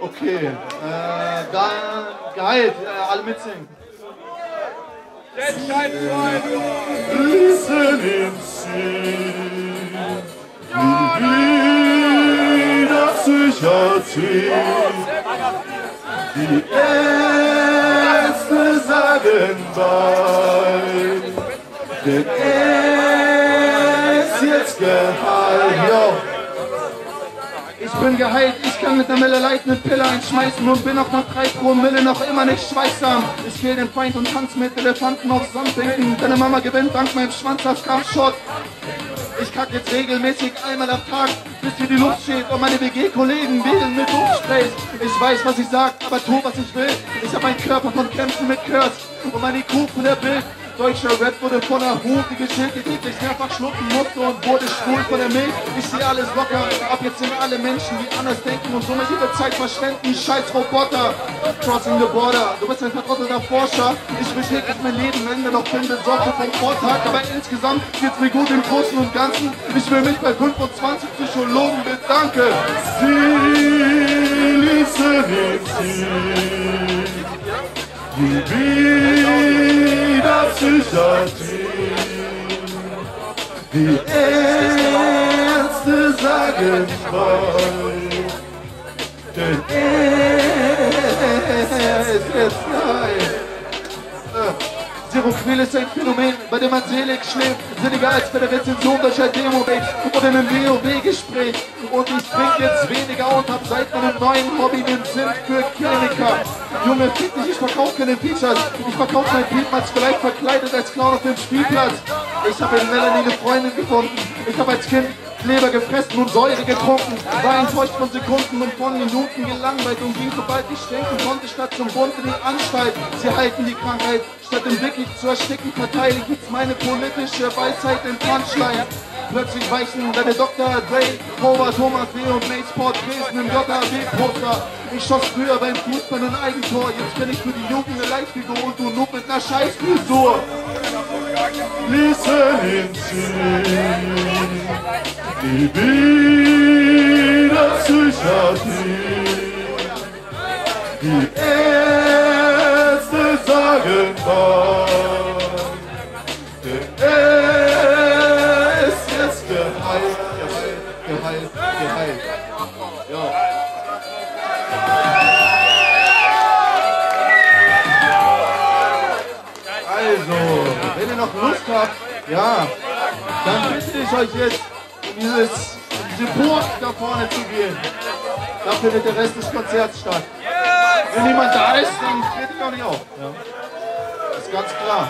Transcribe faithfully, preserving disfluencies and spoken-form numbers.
Okay, äh, Geheilt, äh, alle mitsingen. Fließen im See, wieder Psychiatrie. Die Ärzte sagen bei, denn er ist jetzt geheilt. Ich bin geheilt, ich kann mit der Mille Light mit Pille einschmeißen und bin auch nach drei Promille noch immer nicht schweigsam. Ich fehl den Feind und tanz mit Elefanten auf Sand denken. Deine Mama gewinnt dank meinem Schwanz auf Kampfschott. Ich kack jetzt regelmäßig einmal am Tag, bis hier die Luft steht und meine W G-Kollegen wählen mit Hochsprays. Ich weiß, was ich sag, aber tu, was ich will. Ich hab meinen Körper von Kämpfen mit Curse und meine I Q von der Bild. Deutscher Rap wurde voller Hut, die Geschichte, die ich mehrfach schlucken musste und wurde schwul von der Milch. Ich sehe alles locker, ab jetzt sind alle Menschen, die anders denken und somit ihre Zeit verschwenden. Scheiß Roboter, crossing the border, du bist ein vertrottelter Forscher. Ich beschäftige jetzt mein Leben, wenn wir noch bin, besorgt vom Vortag. Aber insgesamt geht's mir gut im Großen und Ganzen. Ich will mich bei fünfundzwanzig Psychologen bedanken. Sie ließen ihn ziehen. Psychiatrie. Die Ärzte sagen frei, denn er ist jetzt frei. Zero-Quil ist ein Phänomen, bei dem man selig schläft, sinniger als bei der Rezension durch ein Demo-Weg oder einem WoW-Gespräch. Und ich trink jetzt weniger und hab seit meinem neuen Hobby den Sinn für Kliniker. Junge, fick dich, ich verkauf keine Features. Ich verkauf mein Beatmatch, vielleicht verkleidet als Clown auf dem Spielplatz. Ich hab in Melanie eine Freundin gefunden. Ich hab als Kind Leber gefressen und Säure getrunken. War enttäuscht von Sekunden und von Minuten gelangweilt und ging, sobald ich denken konnte, statt zum Bund in die Anstalt. Sie halten die Krankheit, statt im Blick nicht zu ersticken, verteidige ich meine politische Weisheit in Punchline. Plötzlich weichen deine Doktor Drake, Robert, Thomas D. und Mace Porträts im J A B-Poster. Ich schoss früher beim Fußball ein Eigentor, jetzt bin ich für die Jugend eine Leitfigur und du nur mit einer Scheißfrisur. Ließen hinziehen die Bilder Psychiatrie. Die Ärzte sagen nein, denn er ist jetzt geheilt, geheilt, geheilt, geheilt. Ja. Wenn ihr noch Lust habt, ja, dann bitte ich euch jetzt, in dieses Boot da vorne zu gehen. Da findet der Rest des Konzerts statt. Wenn niemand da ist, dann trete ich auch nicht auf. Ja. Das ist ganz klar.